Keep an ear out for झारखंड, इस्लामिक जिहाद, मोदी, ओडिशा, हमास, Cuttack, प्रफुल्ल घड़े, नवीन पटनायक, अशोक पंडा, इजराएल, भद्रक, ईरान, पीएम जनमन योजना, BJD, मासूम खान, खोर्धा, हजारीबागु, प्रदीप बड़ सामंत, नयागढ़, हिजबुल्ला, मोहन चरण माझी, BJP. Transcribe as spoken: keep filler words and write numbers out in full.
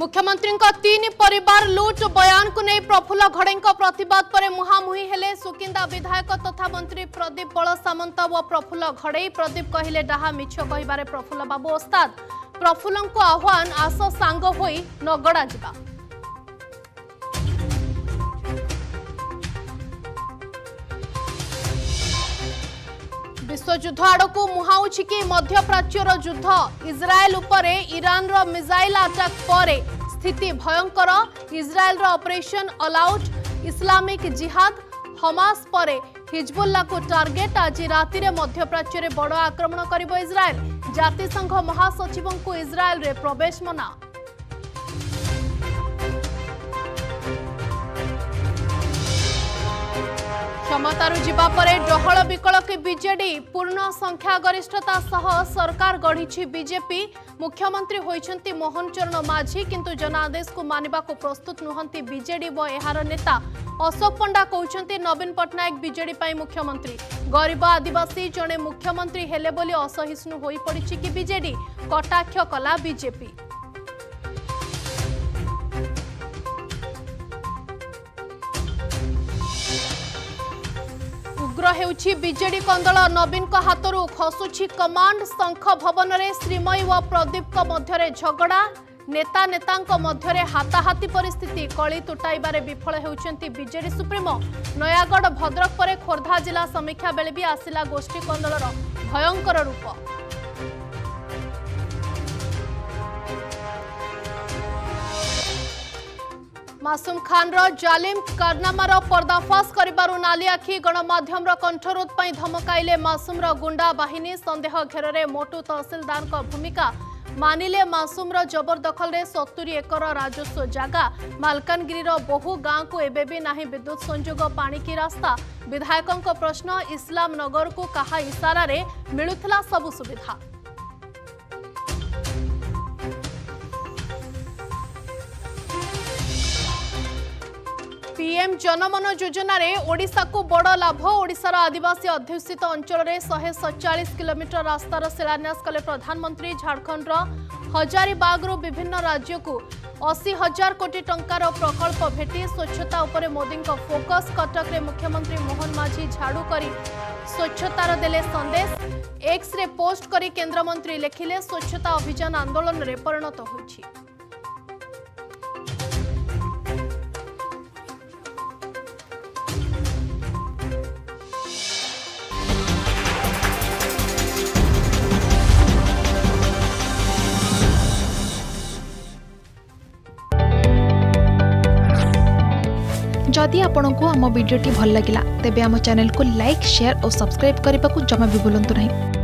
मुख्यमंत्री तीन परिवार लूट बयान को नहीं प्रफुल्ल घड़े प्रतिवाद पर मुहांमुही हेले सुकिंदा विधायक तथा मंत्री प्रदीप बड़ सामंत व प्रफुल्ल घड़े। प्रदीप कहले डाहा मिछ कहबारे प्रफुल्ल बाबू ओस्ताद। प्रफुल्ल को आह्वान आस सांग होई नगड़ा जिबा। विश्वयुद्ध आड़कू मुहाउछि कि मध्यप्राच्यर युद्ध। इजराएल उपरे ईरान रो मिसाइल अटैक पर स्थिति भयंकर। इजराएल रो ऑपरेशन अलाउट। इस्लामिक जिहाद हमास पर हिजबुल्ला को टार्गेट। आज राति रे मध्यप्राच्यर बड़ आक्रमण करिबो इजराएल। जातिसंघ महासचिव को इजराएल रे प्रवेश मना। क्षमतारू जीवा परे डहल विकल के बीजेडी। पूर्ण संख्या गरिष्ठता सह सरकार गढ़ी बीजेपी। मुख्यमंत्री होइछंती मोहन चरण माझी किंतु जनादेश को मानिबा को प्रस्तुत नुहंती बीजेडी व एहार नेता। अशोक पंडा कहउछंती नवीन पटनायक बीजेडी पाई मुख्यमंत्री। गरीब आदिवासी जणे मुख्यमंत्री हेले बोली असहिष्णु होई पड़िछि कि बीजेडी। कटाक्ष कला बीजेपी। उग्र हेउछि बीजेडी कंदल। नवीन का हाथरू खसुछि कमांड। शंख भवन रे श्रीमयी व प्रदीप मध्यरे झगड़ा। नेता नेतांक मध्यरे हाताहाती परिस्थिति। कली तुटाइबारे विफल हेउछंती बीजेडी सुप्रीमो। नयागढ़ भद्रक परे खोर्धा जिला समीक्षा बेले भी आसिला गोष्ठी कंदलर भयंकर रूप। मासूम खान रो जालिम कारनामार पर्दाफाश करिबारु नालिआखी। गणमाध्यमर कंठरोध पई धमकाइले मासूम रो गुंडा बाहिनी। संदेह घेररे मोटू तहसीलदार को भूमिका। मानिले मासूम रो जबरदखल रे सत्तरी एकर राजस्व जागा। मालकानगिरी रो बहु गाँ को एबे भी नाही विद्युत संजोग पानी की रास्ता। विधायकों को प्रश्न इस्लाम नगर को कहा इशारा रे मिलुथला सबु सुविधा। पीएम जनमन योजना रे ओडिशा को बड़ लाभ। ओडिशार आदिवासी अध्युषित अंचल रे एक सौ सैंतालीस किलोमीटर रास्तार शिलान्यास कले प्रधानमंत्री। झारखंड हजारीबागु विभिन्न राज्य को अस्सी हजार कोटी टंकार प्रकल्प भेटी। स्वच्छता उपरे मोदी फोकस। कटक रे मुख्यमंत्री मोहन माझी झाड़ू करी स्वच्छतार देले संदेश। एक्स रे पोस्ट करी केन्द्रमंत्री लिखिले स्वच्छता अभियान आंदोलन रे परिणत होइछि। जदि आपंक आम भिडी भल लगा तेब आम चैनल को लाइक, शेयर और सब्सक्राइब करने को जमा भी बुलां नहीं।